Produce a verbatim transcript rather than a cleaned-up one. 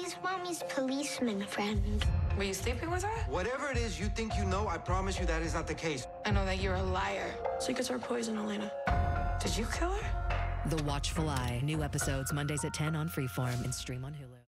He's Mommy's policeman friend. Were you sleeping with her? Whatever it is you think you know, I promise you that is not the case. I know that you're a liar. Secrets are poison, Elena. Did you kill her? The Watchful Eye. New episodes Mondays at ten on Freeform and stream on Hulu.